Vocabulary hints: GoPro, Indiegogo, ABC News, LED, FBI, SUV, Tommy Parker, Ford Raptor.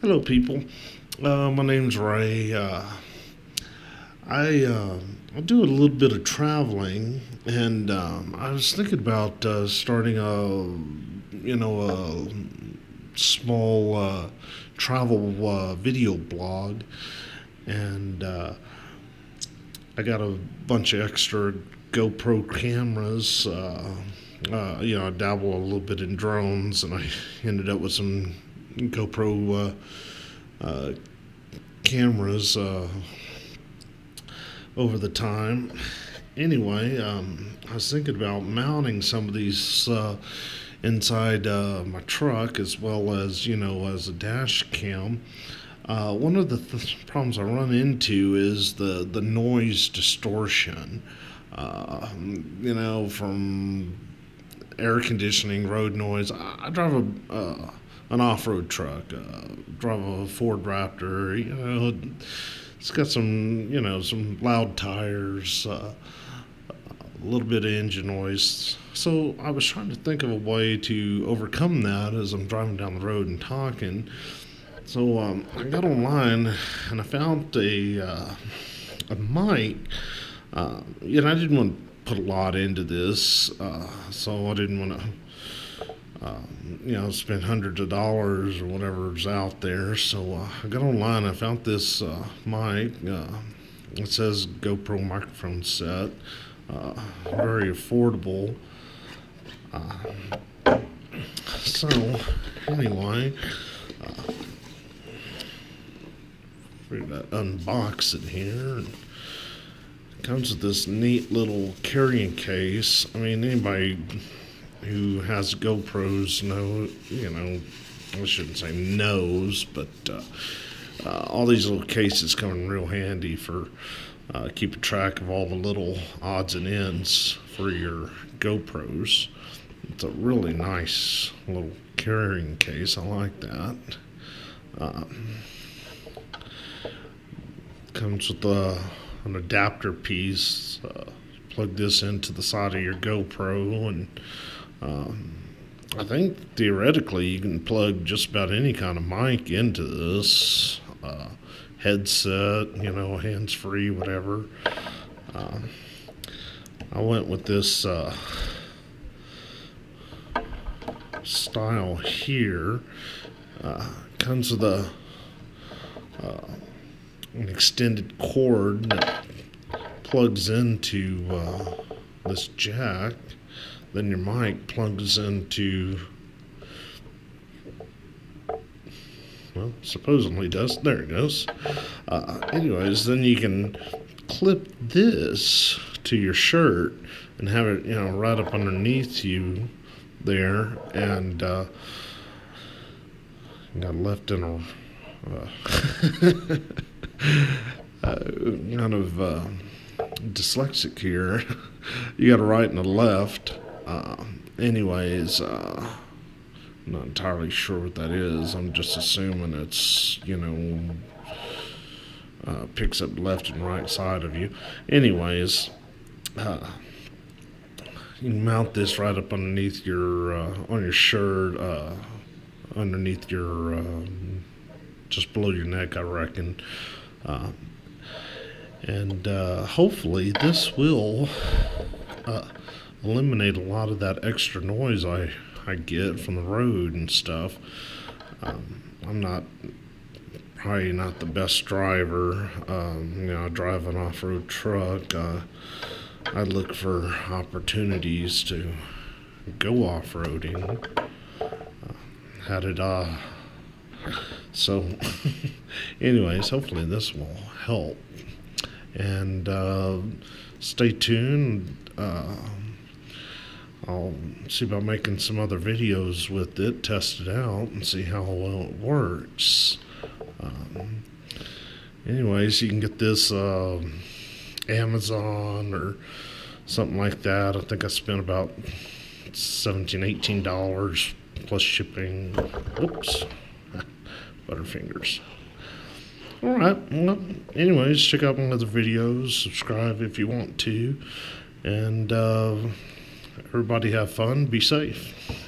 Hello people, my name's Ray. I do a little bit of traveling, and I was thinking about starting a small travel video blog, and I got a bunch of extra GoPro cameras. I dabble a little bit in drones, and I ended up with some GoPro cameras over the time. Anyway, I was thinking about mounting some of these inside my truck, as well as, as a dash cam. One of the problems I run into is the noise distortion, from air conditioning, road noise. I drive an off-road truck, drive a Ford Raptor. It's got some, some loud tires, a little bit of engine noise. So I was trying to think of a way to overcome that as I'm driving down the road and talking. So I got online and I found a mic. I didn't want to put a lot into this, so I didn't want to spend hundreds of dollars or whatever's out there. So I got online, I found this mic. It says GoPro microphone set, very affordable. So anyway, we're gonna unbox it here. It comes with this neat little carrying case. I mean, anybody who has GoPros I shouldn't say knows, but all these little cases come in real handy for keeping track of all the little odds and ends for your GoPros. It's a really nice little carrying case. I like that. Comes with an adapter piece. Plug this into the side of your GoPro, and I think theoretically you can plug just about any kind of mic into this, headset, hands-free, whatever. I went with this style here. Comes with an extended cord that plugs into this jack. Then your mic plugs into, well, supposedly does. There it goes. Anyways, then you can clip this to your shirt and have it, right up underneath you there. And got left in a kind of dyslexic here. You got a right and a left. Anyways, I'm not entirely sure what that is. I'm just assuming it's, picks up left and right side of you. Anyways, you can mount this right up underneath your, on your shirt, underneath your, just below your neck, I reckon. And hopefully this will eliminate a lot of that extra noise I get from the road and stuff. I'm probably not the best driver. I drive an off-road truck. I look for opportunities to go off-roading. So anyways, hopefully this will help. And stay tuned. I'll see about making some other videos with it, test it out, and see how well it works. Anyways, you can get this Amazon or something like that. I think I spent about $17, $18 plus shipping. Oops, butterfingers. Alright, well, anyways, check out my other videos, subscribe if you want to, and everybody have fun, be safe.